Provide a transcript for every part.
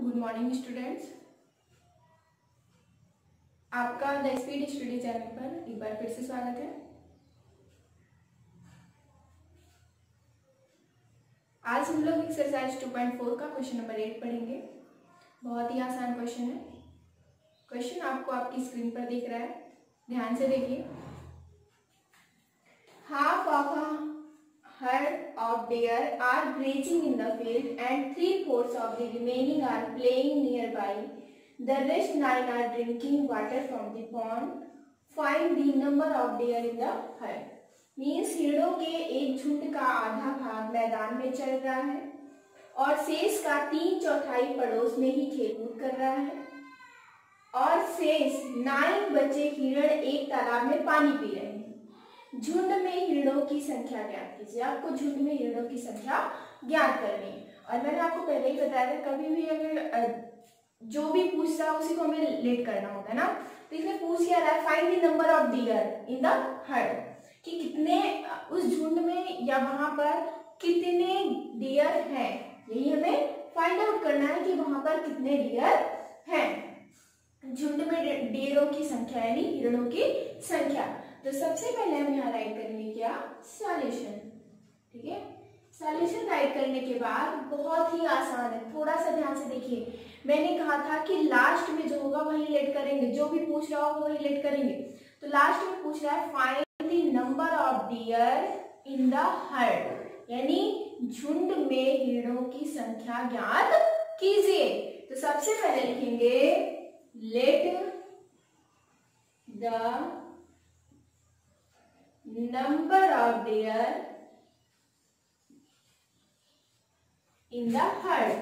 Good morning students, आपका the speed study channel पर एक बार फिर से स्वागत है। आज हम लोग एक्सरसाइज 2.4 का क्वेश्चन नंबर 8 पढ़ेंगे। बहुत ही आसान क्वेश्चन है। क्वेश्चन आपको आपकी स्क्रीन पर दिख रहा है, ध्यान से देखिए। Half of a herd of deer are grazing in the field and 3/4 of the remaining are playing nearby. The rest 9 are drinking water from the pond. Find the number of deer in the herd. Means हिरणों के एक झुंड का आधा भाग मैदान में चल रहा है और शेष का 3/4 पड़ोस में ही खेलकूद कर रहा है और शेष 9 बचे हिरण एक तालाब में पानी पी रहे हैं। झुंड में हिरणों की संख्या ज्ञात कीजिए। आपको झुंड में हिरणों की संख्या ज्ञात करनी है। और मैंने आपको पहले ही बताया था, कभी भी अगर जो भी पूछ रहा है उसी को हमें लेट करना होगा ना। तो इसमें पूछ क्या रहा है, find the number of deer in the herd, कि कितने उस झुंड में या वहां पर कितने डियर हैं। यही हमें फाइंड आउट करना है कि वहां पर कितने डियर हैं। झुंड में डियरों की संख्या यानी हिरणों की संख्या। तो सबसे पहले हम यहाँ राइट करेंगे क्या, सॉल्यूशन। ठीक है, सॉल्यूशन राइट करने के बाद बहुत ही आसान है, थोड़ा सा ध्यान से देखिए। मैंने कहा था कि लास्ट में जो होगा वही लेट करेंगे, जो भी पूछ रहा होगा वही लेट करेंगे। तो लास्ट में पूछ रहा है find the number of deer in the herd, यानी झुंड में हिरणों की संख्या ज्ञात कीजिए। तो सबसे पहले लिखेंगे let the number of deer in the herd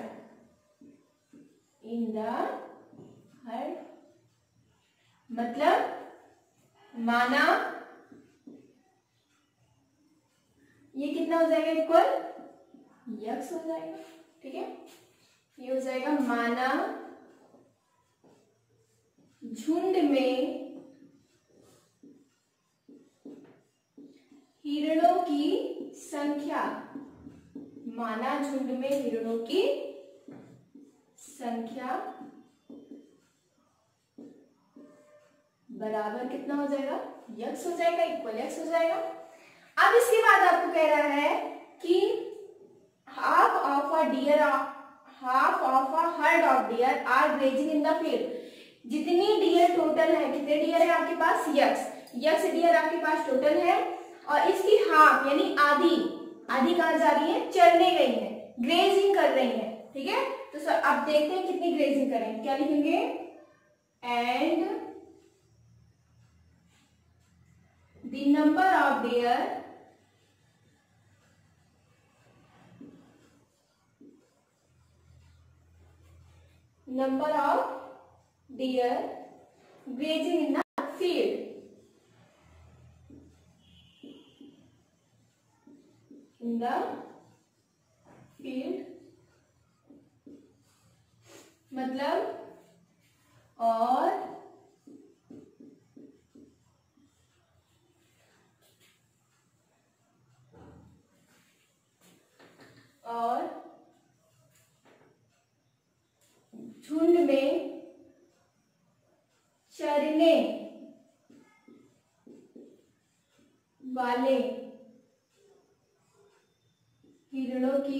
मतलब माना ये कितना हो जाएगा, इक्वल यक्स हो जाएगा। ठीक है, ये हो जाएगा माना झुंड में हिरणों की संख्या, माना झुंड में हिरणों की संख्या बराबर कितना हो जाएगा, यक्स हो जाएगा, इक्वल यक्स हो जाएगा। अब इसके बाद आपको कह रहा है कि half of a deer, half of a herd of deer are grazing in the field. जितनी डियर टोटल है, कितने डियर है आपके पास, यक्स यक्स डियर आपके पास टोटल है, और इसकी हाफ यानी आधी, आधी कहां जा रही है, चरने गई है, ग्रेजिंग कर रही है। ठीक है, तो सर आप देखते हैं कितनी ग्रेजिंग करेंगे। क्या लिखेंगे, and the number of deer grazing in the field in the field मतलब और झुंड में चरने वाले हिरणों की,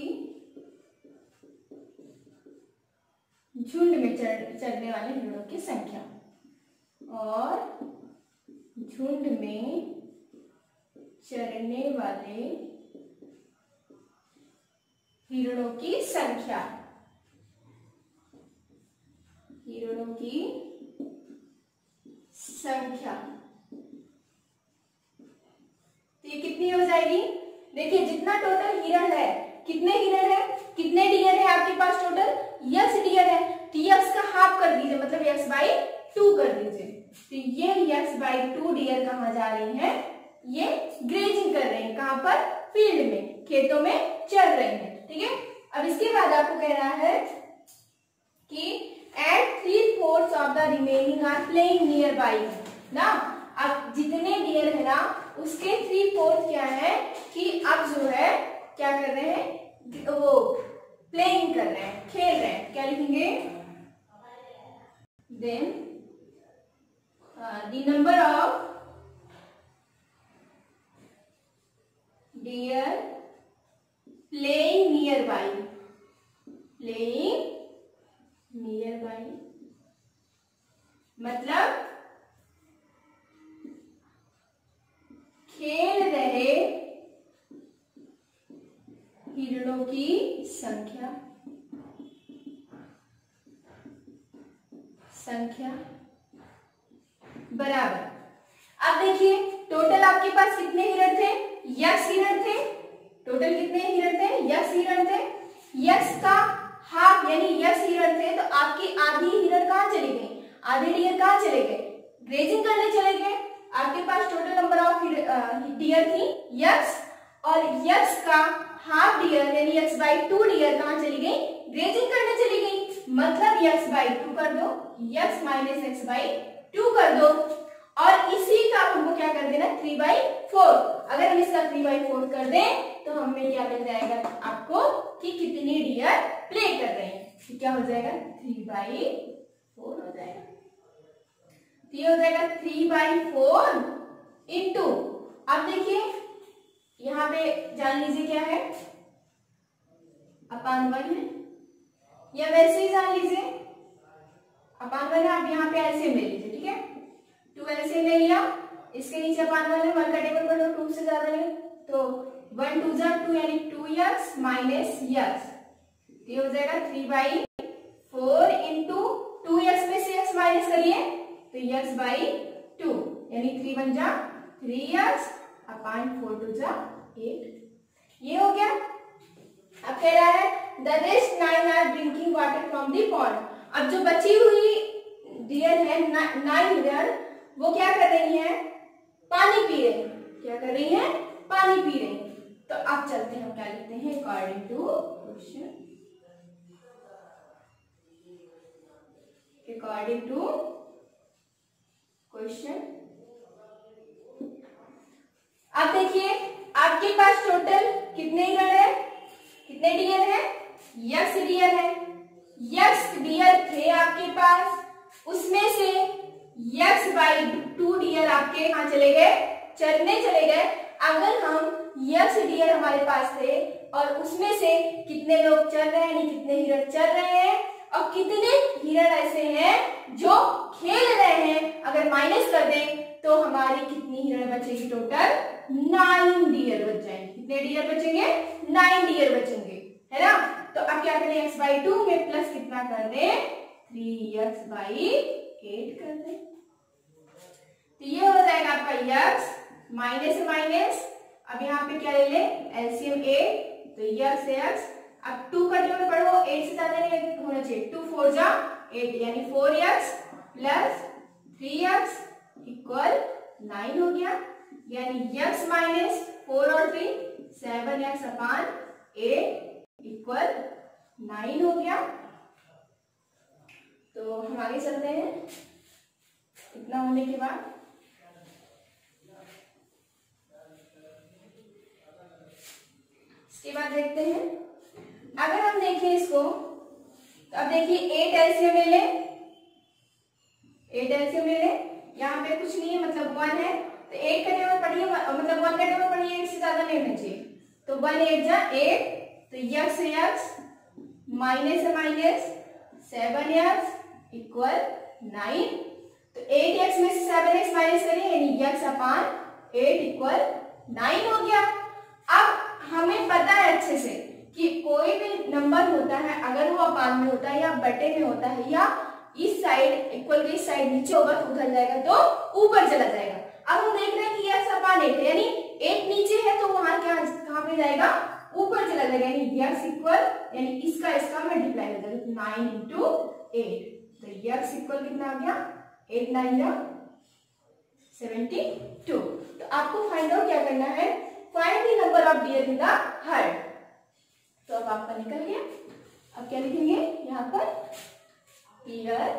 झुंड में चलने वाले हिरणों की संख्या और झुंड में चरने वाले हिरणों की संख्या, हिरणों की संख्या। तो ये कितनी हो जाएगी, देखिए जितना टोटल हिरण है, कितने हिरण है, कितने डियर है आपके पास टोटल, यक्स डियर है, तो यक्स का हाफ कर दीजिए, मतलब यक्स बाई 2 कर दीजिए। तो ये यक्स बाई 2 डियर कहाँ जा रही हैं, ये ग्रेजिंग कर रहे हैं, कहाँ पर, फील्ड में, खेतों में चल रहे हैं। ठीक है, अब इसके बाद आपको कह रहा है कि at 3/4 of the remaining are playing nearby ना। अब जितने डियर है ना उसके 3/4 क्या है कि अब जो है क्या कर रहे हैं, वो प्लेइंग कर रहे हैं, खेल रहे हैं, क्या लिखेंगे? Then the number of deer playing nearby, playing nearby मतलब खेल रहे हिरणों की संख्या, संख्या बराबर। अब देखिए टोटल आपके पास कितने हिरण थे? यक्ष हिरण थे। टोटल कितने हिरण थे? यक्ष हिरण थे। यक्ष का हाफ यानी यक्ष हिरण थे, तो आपके आधी हिरण कहाँ चले गए? आधे डियर कहाँ चले गए? ग्रेजिंग करने चले गए। आपके पास टोटल नंबर ऑफ डियर थी यक्ष, और यक्ष का हाफ डियर यानी यक्ष बाई टू डियर कहाँ चली गई? ग्रेजिंग करने चली गई। मतलब यक्ष बाई टू कर दो, यक्ष माइनस एक्स बाई टू कर दो, और इसी का हमको क्या कर देना? 3/4। अगर हम इसका 3/4 कर दें तो हमें क्या मिल जाएगा आपको कि कितने डियर प्ले कर रहे हैं? क्या हो जाएगा? 3/4 हो जाएगा। ये हो जाएगा 3/4 इंटू, अब देखिए यहाँ पे जान लीजिए क्या है, अपान 1 है या वैसे ही जान लीजिए अपान 1 है। आप यहाँ पे ऐसे मिल लीजिए, ठीक है? 2 ऐसे ले लिया, इसके नीचे अपान 1 है, 1 का टेबल पर 2 से ज्यादा है तो 1 × 2 यानी 2x माइनस x, ये हो जाएगा 3/4 इंटू 2x में से x माइनस करिए तो x बाई 2 यानी 3 × 3x अपान 4 × 8, ये हो गया। अब कह रहा है the rest 9 are drinking water from the pond. अब जो बची हुई डियर है 9 डियर वो क्या कर रही है? पानी पी रही है। क्या कर रही है? पानी पी रही है। तो अब चलते हैं हम क्या लिखते हैं according to question, according to question. अब देखिए आपके पास टोटल कितने हिरण है? कितने डियर है? यक्ष डियर है। यक्ष डियर थे आपके पास, उसमें से यक्ष बाई 2 डियर आपके कहां चले गए? चरने चले गए। अगर हम यक्ष डियर हमारे पास थे और उसमें से कितने लोग चल रहे हैं, कितने हिरण चल रहे हैं और कितने हिरण ऐसे हैं जो खेल रहे हैं, अगर माइनस कर दें तो हमारी कितनी हिरण बचेगी? टोटल 9 डियर बच जाएंगे। कितने डियर बचेंगे? 9 डियर बचेंगे, है ना? तो अब क्या करें? एक्स बाई 2 में प्लस कितना कर दें? 3x/8 कर दें, तो ये हो जाएगा आपका यक्ष माइनस माइनस। अब यहाँ पे क्या ले ले? एलसीएम 8, तो यक्ष एक्स, अब 2 का टेबल पढ़ो, 8 से ज्यादा नहीं होना चाहिए, 2×4 = 8 यानी 4x प्लस 3x इक्वल 9 हो गया, यानी यक्ष माइनस 4 और 3 7x अपान 8 इक्वल 9 हो गया। तो हम आगे चलते हैं। इतना होने के बाद इसके बाद देखते हैं, अगर हम देखें इसको तो अब देखिए 8 LCM ले ले, यहाँ पे कुछ नहीं है मतलब 1 है, तो 8 का टेबल पढ़िए, मतलब 1 का टेबल पढ़िए, 8 से ज्यादा नहीं होना चाहिए, तो 1×8 = 8 तो x x minus minus 7x equal 9, तो 8x में से 7x माइनस करें यानी x अपान 8 इक्वल 9 हो गया। अब हमें पता है अच्छे से कि कोई भी नंबर होता है अगर वो अपान में होता है या बटे में होता है या इस साइड इक्वल के इस साइड नीचे होगा तो उधर जाएगा तो ऊपर चला जाएगा। अब हम देख रहे हैं कि x अपान 8 यानी 8 नीचे है तो वहां क्या कहाँ पे जाएगा? ऊपर चला जाएगा यानी x इक्वल यानी इसका मल्टीप्लाई हो जाएगा 9×8, तो x इक्वल कितना आ गया? 8×9 = 72। तो आपको फाइंड आउट क्या करना है? Find the number of deer in the herd. तो अब आपका निकल गया। अब क्या लिखेंगे यहाँ पर? Here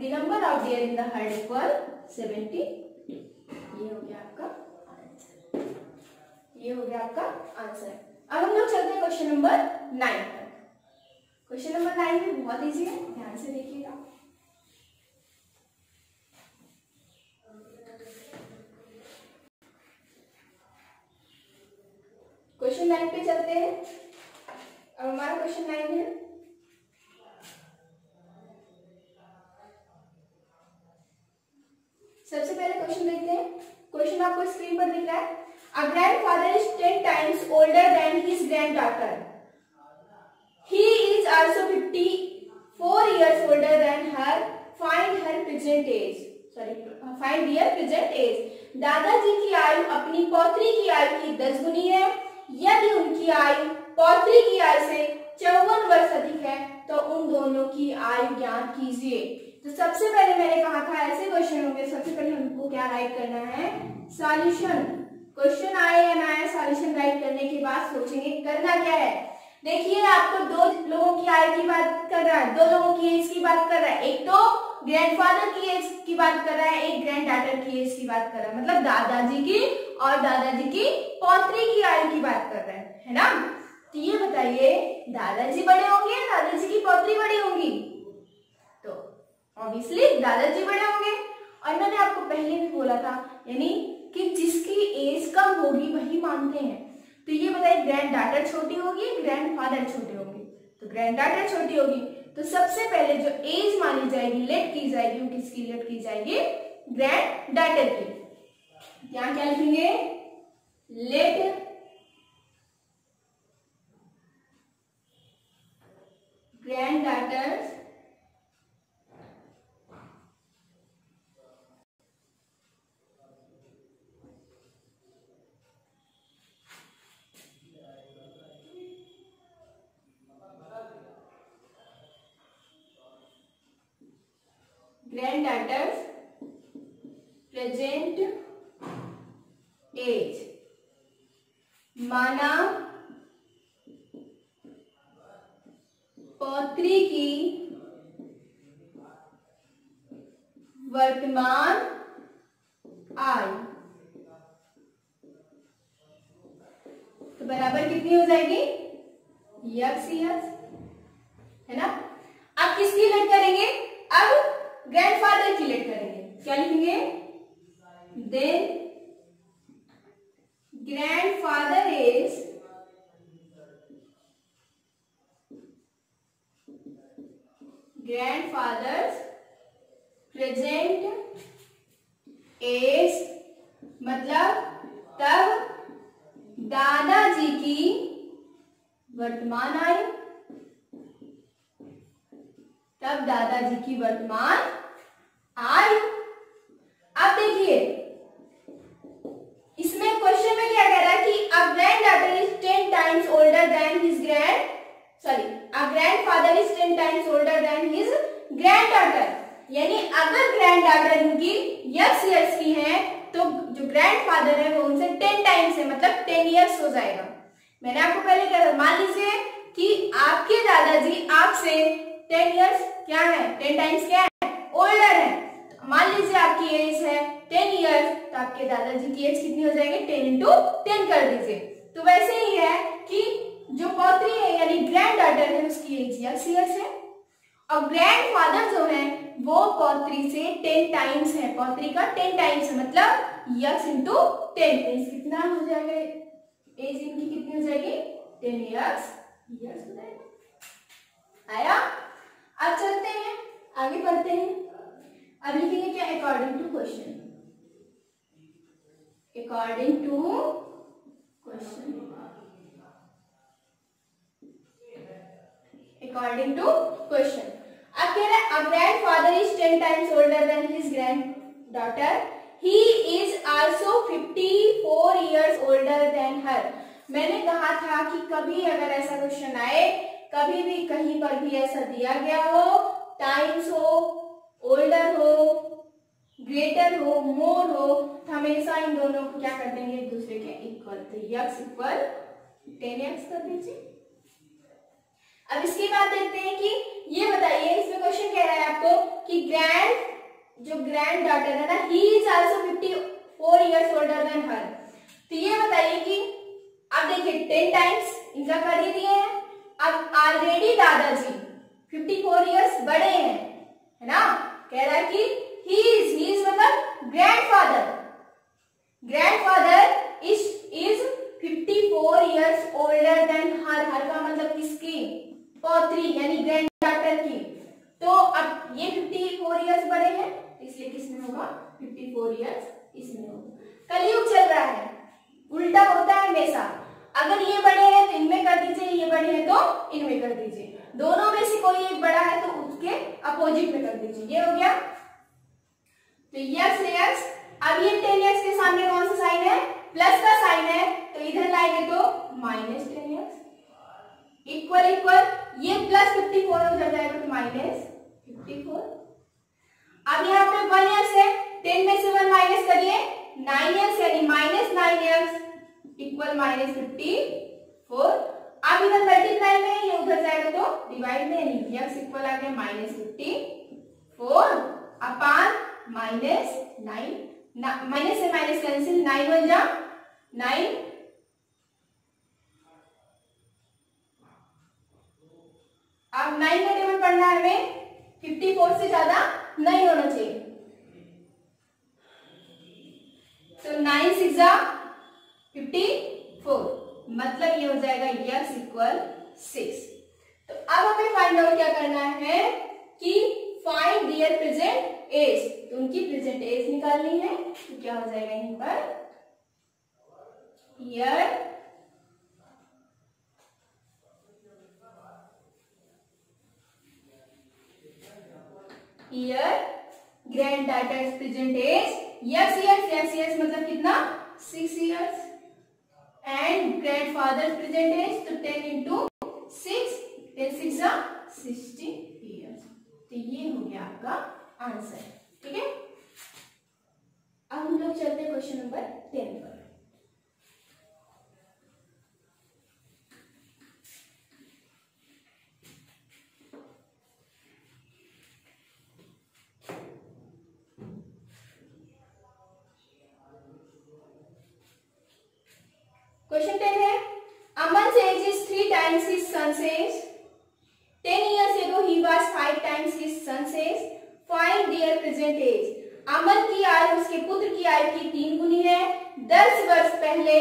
the number of deer in the herd equal 72, ये हो गया आपका आंसर। अब हम लोग चलते हैं क्वेश्चन नंबर 9 पर। क्वेश्चन नंबर 9 भी बहुत इजी है, ध्यान से देखिएगा। क्वेश्चन 9 पे चलते हैं। अब हमारा क्वेश्चन 9 है, सबसे पहले क्वेश्चन देखते हैं। क्वेश्चन आपको स्क्रीन पर दिख रहा है। A grandfather is 10 times older than his granddaughter. He is also 54 years older than her. Find her present age. Sorry, find their present age. दादाजी की आयु अपनी पौत्री की आयु की 10 गुनी है। यदि उनकी आयु पौत्री की आयु से 54 वर्ष अधिक है तो उन दोनों की आयु ज्ञात कीजिए। तो सबसे पहले मैंने कहा था ऐसे क्वेश्चन होंगे, सबसे पहले हमको क्या राइट करना है, सॉल्यूशन। क्वेश्चन आए या ना आए, सॉल्यूशन राइट करने के बाद सोचेंगे करना क्या है। देखिए आपको दो लोगों की आयु की बात कर रहा है, दो लोगों की एज की बात कर रहा है, एक तो ग्रैंडफादर की एज की बात कर रहा है, एक ग्रैंडडॉटर की एज की बात कर रहा है, मतलब दादाजी की और दादाजी की पौत्री की आयु की बात कर रहा है ना। तो ये बताइए दादाजी बड़े होंगे या दादाजी की पौत्री बड़ी होंगी? तो ऑब्वियसली दादाजी बड़े होंगे। और मैंने आपको पहले भी बोला था, यानी कि जिसकी एज कम होगी वही मानते हैं। तो ये बताइए ग्रैंडडॉटर छोटी होगी, ग्रैंडफादर छोटे होंगे? तो ग्रैंडडॉटर छोटी होगी। तो सबसे पहले जो एज मानी जाएगी, लेट की जाएगी, वो किसकी लेट की जाएगी? ग्रैंड डॉटर की। यहाँ क्या लिखेंगे? Let granddaughter present age माना पौत्री की वर्तमान आयु। तो बराबर कितनी हो जाएगी? यक्स यक्स, है ना। अब किसकी लेट करेंगे? अब ग्रैंडफादर की लेट करेंगे। क्या लिखेंगे? Then grandfather is 's present age, मतलब तब दादाजी की वर्तमान आयु, तब दादाजी की वर्तमान आयु। अब देखिए इसमें क्वेश्चन में क्या कह रहा है कि a granddaughter is 10 times older than his grandfather is 10 times older than his granddaughter। यानी अगर granddaughter उनकी यस इयर्स की है तो जो grandfather है वो उनसे 10 टाइम्स है, मतलब 10 इयर्स हो जाएगा। मैंने आपको पहले कहा, मान लीजिए कि आपके दादाजी आपसे 10 इयर्स क्या है, 10 टाइम्स क्या है, ओल्डर है। तो मान लीजिए आपकी एज है 10 इयर्स, तो आपके दादाजी की एज कितनी हो जाएगी? 10 into 10 कर दीजिए। तो वैसे ही है कि जो पौत्री है यानी ग्रैंडडॉटर है उसकी एज यक्स इयर्स है, और ग्रैंडफादर जो है वो पौत्री से 10 टाइम्स है, पौत्री का 10 टाइम्स है, मतलब यक्स into 10। कितना हो जाएगा एज इनकी, कितनी हो जाएगी? 10 इयर्स हो जाएगा। आया? अब चलते हैं आगे, बढ़ते हैं। अब लिखेंगे क्या? According to question. According to question, according to question. अब कह रहा है grandfather is 10 times older than his granddaughter, he is also 54 years older than her. मैंने कहा था कि कभी अगर ऐसा क्वेश्चन आए, कभी भी कहीं पर भी ऐसा दिया गया हो, टाइम्स हो, ओल्डर हो, ग्रेटर हो, मोर हो, तो हमेशा इन दोनों को क्या कर देंगे? एक दूसरे के इक्वल। तो यक्स इक्वल 10 यक्स कर दीजिए। अब इसके बाद देखते हैं कि ये बताइए, इसमें क्वेश्चन कह रहा है आपको कि ग्रैंड डॉटर है ना, he is also 54 years older than her. तो ये बताइए कि आप देखिए 10 टाइम्स इनका कर ही दिए हैं। अब ऑलरेडी दादाजी 54 इयर्स बड़े हैं, है ना। कह रहा है कि he is मतलब grandfather is 54 years older than her का मतलब किसकी, पौत्री यानी ग्रैंडडॉटर की। तो अब ये 54 इयर्स बड़े हैं, इसलिए किसमें होगा 54 इयर्स इसमें होगा। कलयुग चल रहा है, उल्टा होता है हमेशा। अगर ये बड़े हैं तो इनमें कर दीजिए, ये बड़े हैं तो इनमें कर दीजिए, दोनों में से कोई एक बड़ा है तो उसके अपोजिट में कर दीजिए। ये हो गया तो यस यस। अब ये 10 के सामने कौन सा साइन है, प्लस का साइन है, तो इधर लाएंगे तो माइनस 10 इक्वल इक्वल, ये प्लस 54 हो जाएगा तो माइनस 54। अब यहाँ पे 1 है, 10 में से 1 माइनस करिए, 9 यानी माइनस 9 इक्वल माइनस 54। अब इधर मल्टीप्लाई में ये उधर जाएगा तो डिवाइड में, नहीं x इक्वल आ गया माइनस 54 अपान माइनस 9, माइनस से माइनस कैंसिल, 9 बन जा 9 अब 9 का टेबल पढ़ना है हमें, 54 से ज्यादा नहीं होना चाहिए। तो 9 6 54 मतलब ये हो जाएगा x इक्वल 6। तो अब हमें फाइंड आउट क्या करना है कि फाइंड देयर प्रेजेंट एज, तो उनकी प्रेजेंट एज निकालनी है। तो क्या हो जाएगा यहीं पर year year granddaughter's present age x मतलब कितना 6 years and grandfather's present age तो 10 into 6 60 years। तो ये हो गया आपका आंसर, ठीक है। अब हम लोग चलते हैं क्वेश्चन नंबर 10 पर। क्वेश्चन 10 है, Aman's age is 3 times his son's age. 10 years ago he was 5 times his son's age. Find their present age. अमन की आयु उसके पुत्र की आयु की 3 गुनी है। 10 वर्ष पहले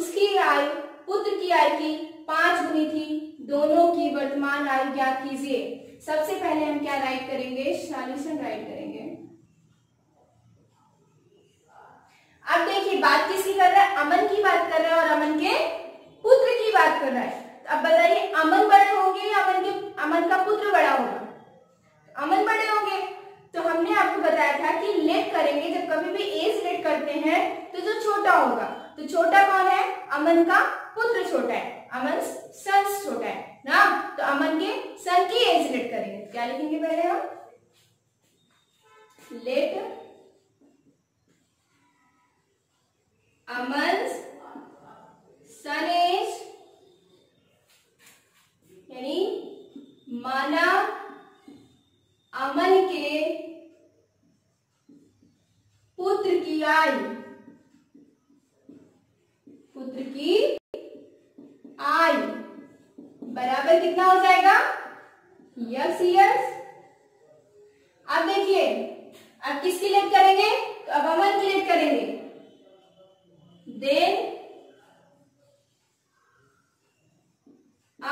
उसकी आयु पुत्र की आयु की 5 गुनी थी। दोनों की वर्तमान आयु ज्ञात कीजिए। सबसे पहले हम क्या राइट करेंगे, सॉल्यूशन राइट करेंगे। अब देखिए बात किसकी कर रहा है, अमन की बात कर रहा है और अमन के पुत्र की बात कर रहा है। अब बताइए अमन बड़े होंगे या अमन का पुत्र बड़ा होगा, अमन बड़े होंगे। तो हमने आपको बताया था कि लेट करेंगे, जब कभी भी एज लेट करते हैं तो जो छोटा होगा, तो छोटा कौन है, अमन का पुत्र छोटा है, अमन सन छोटा है ना। तो अमन के सन की एज लेट करेंगे, क्या लिखेंगे पहले हम, लेट Aman's son age यानी माना अमन के पुत्र की आयु, बराबर कितना हो जाएगा x years। अब देखिए अब किसकी लेट करेंगे, तो अब अमन की लेट करेंगे। Then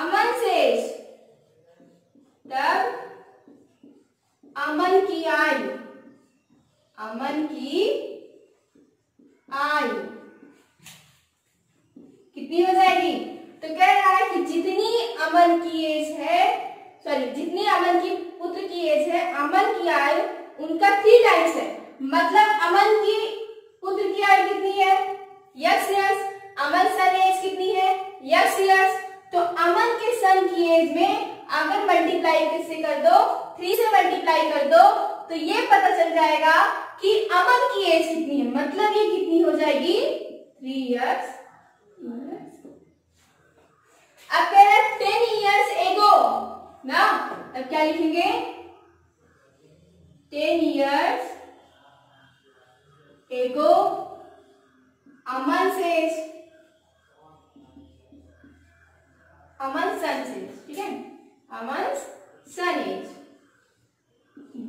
Aman's age, तब अमन की आयु, कितनी हो जाएगी। तो कह रहा है कि जितनी अमन की पुत्र की एज है, अमन की आयु उनका 3 टाइम्स है। मतलब अमन की पुत्र की आयु कितनी है, yes yes. Aman son age कितनी है, यस यस। तो अमन के सन की एज में अगर मल्टीप्लाई किससे कर दो, 3 से मल्टीप्लाई कर दो, तो ये पता चल जाएगा कि अमन की एज कितनी है। मतलब ये कितनी हो जाएगी 3 इयर्स। अब कह रहा है 10 years ago ना, अब क्या लिखेंगे 10 years ago Aman's age, अमन सन से, ठीक है, अमन सन एज।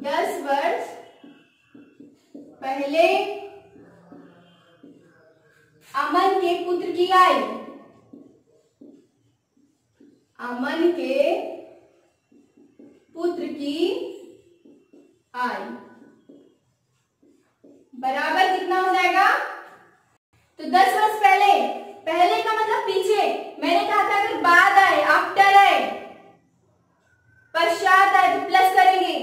10 वर्ष पहले अमन के पुत्र की आयु, अमन के पुत्र की आयु बराबर कितना हो जाएगा? तो 10 वर्ष पहले, पहले का मतलब पीछे, मैंने कहा था अगर बाद आए, आफ्टर आए, पश्चात आए तो प्लस करेंगे,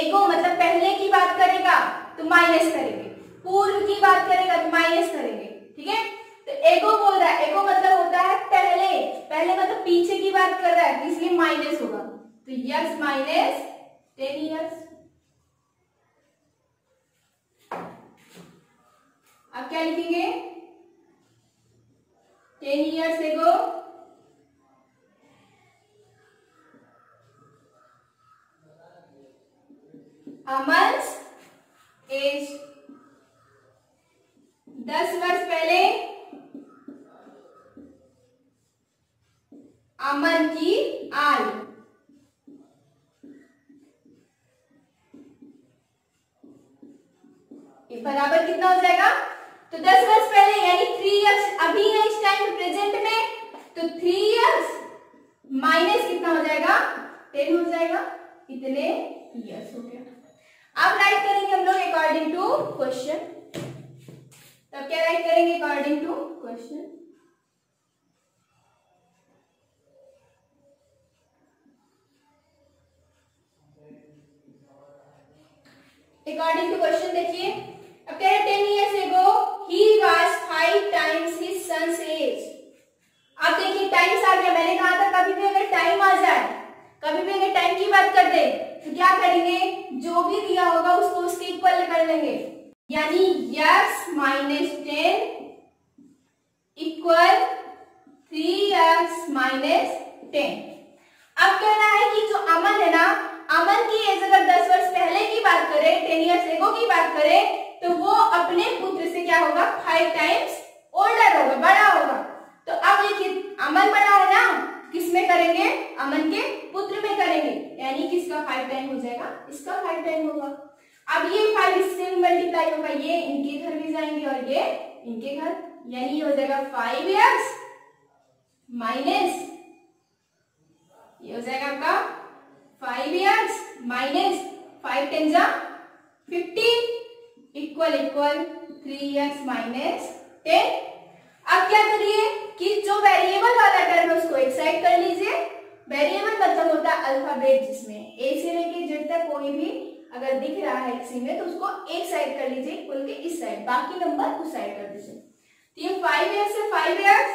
एको मतलब पहले की बात करेगा तो माइनस करेंगे, पूर्व की बात करेगा तो माइनस करेंगे, ठीक है। तो एको बोल रहा है, एको मतलब होता है पहले, पहले मतलब पीछे की बात कर रहा है, इसलिए माइनस होगा। तो यस माइनस 10 ईयर्स। अब क्या लिखेंगे? 10 ईयर्स एको, 10 वर्ष पहले अमन की आयु। ये बराबर कितना हो जाएगा? तो 10 वर्ष पहले यानी 3 इयर्स अभी है इस टाइम प्रेजेंट में, तो 3 इयर्स माइनस कितना हो जाएगा? 10 हो जाएगा, इतने इयर्स हो गया। अब राइट करेंगे हम लोग अकॉर्डिंग टू क्वेश्चन। तब क्या राइट करेंगे? According to question. According to question देखिए, अब कह रहे 10 years ago he was 5 times his son's age. अब देखिए टाइम्स आ गया, मैंने कहा था कभी भी अगर टाइम आ जाए, कभी भी अगर टाइम की बात कर दे तो क्या करेंगे? जो भी दिया होगा उसको उसके इक्वल कर लेंगे, यानी yes minus 10 equal 3 yes minus 10। अब कहना है कि जो अमन है ना, अमन की एज अगर 10 वर्ष पहले की बात करें, 10 ईयर्स एगो की बात करें, तो वो अपने पुत्र से क्या होगा? 5 टाइम्स ओल्डर होगा, बड़ा होगा। तो अब देखिए अमन बड़ा है ना, किसमें करेंगे? अमन के पुत्र में करेंगे, यानी किसका 5 टाइम हो जाएगा? इसका 5 टाइम होगा। अब ये 5 इससे मल्टीप्लाई होगा, ये इनके घर भी जाएंगे और ये इनके घर, यानी ये हो जाएगा 5 ईयर्स माइनस, ये हो जाएगा आपका 5 ईयर्स माइनस 5 × 10 = 15 = 3 ईयर्स माइनस 10। अब क्या करिए कि जो वेरिएबल वाला टर्म है उसको एक साइड कर लीजिए। वेरिएबल मतलब होता है अल्फाबेट, जिसमें ए से लेके जेड तक कोई भी अगर दिख रहा है किसी में तो उसको एक साइड कर लीजिए, खोल के इस साइड, बाकी नंबर उस साइड कर दीजिए। तो ये 5 ईयर्स से 5 ईयर्स,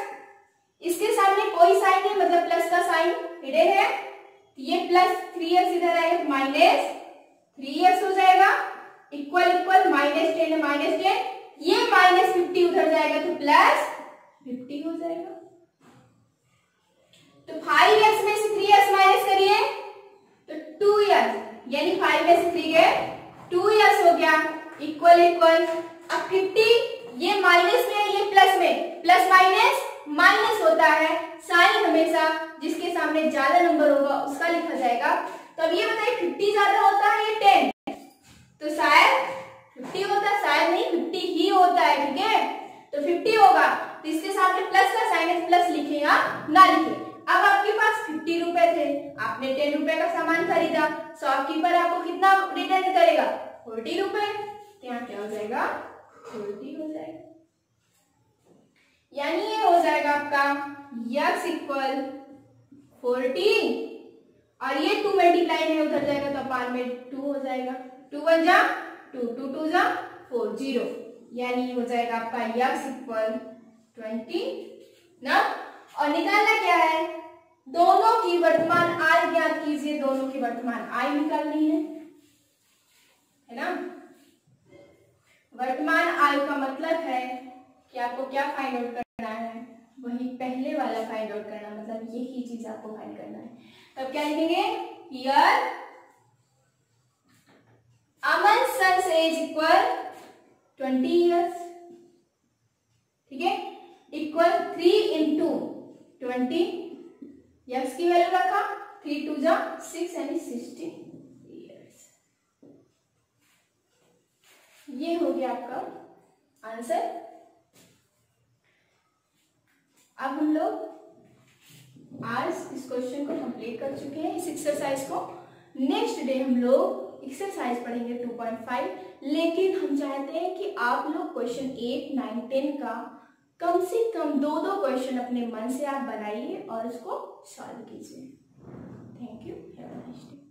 इसके सामने कोई साइन है मतलब प्लस का साइन हिडे है, ये प्लस 3 ईयर्स इधर आएगा माइनस 3 ईयर्स हो जाएगा, इक्वल माइनस 10, ये माइनस 50 उधर जाएगा तो प्लस 50 हो जाएगा। तो 5 ईयर्स में से 3 ईयर्स माइनस करिए तो 2 ईयर्स, यानी 5 ईयर्स से 3 गए 2 ईयर्स हो गया, इक्वल। अब 50 ये माइनस में है, ये प्लस में, प्लस माइनस माइनस होता है, साइन हमेशा जिसके सामने ज्यादा नंबर होगा उसका लिखा जाएगा। तो अब ये बताइए 50 ज्यादा होता है या 10? तो शायद 50 होता है, शायद नहीं 50 ही होता है, ठीक है। तो 50 होगा, इसके सामने प्लस का साइन है, प्लस लिखे या ना लिखे। अब आपके पास 50 रुपए थे, आपने 10 रुपए का सामान खरीदा, शॉपकीपर आपको कितना रिटर्न करेगा? 40 रुपए। यहाँ क्या हो जाएगा? 40 हो जाएगा, यानी ये हो जाएगा आपका x इक्वल 40, और ये 2 मल्टीप्लाई में उधर जाएगा तो अपार में 2 हो जाएगा, 2 × 1 = 2, 2 × 2 = 4, 0, यानी हो जाएगा आपका x इक्वल 20 ना। और निकालना क्या है? दोनों की वर्तमान आय ज्ञात कीजिए, दोनों की वर्तमान आय निकालनी है ना। वर्तमान आय का मतलब है कि आपको क्या फाइंड आउट करना है? वही पहले वाला फाइंड आउट करना, मतलब यही चीज आपको फाइंड करना है। तब क्या लिखेंगे? Here Aman son's age equal 20 years, ठीक है, इक्वल 3 × 20 यक्स की वैल्यू रखा 3 2 जा 6 यानी 16 ईयर्स। ये हो गया आपका आंसर। अब हम लोग आज इस क्वेश्चन को कंप्लीट कर चुके हैं, इस एक्सरसाइज को। नेक्स्ट डे हम लोग एक्सरसाइज पढ़ेंगे 2.5, लेकिन हम चाहते हैं कि आप लोग क्वेश्चन 8, 9, 10 का कम से कम 2-2 क्वेश्चन अपने मन से आप बनाइए और उसको सॉल्व कीजिए। Thank you, have a nice day.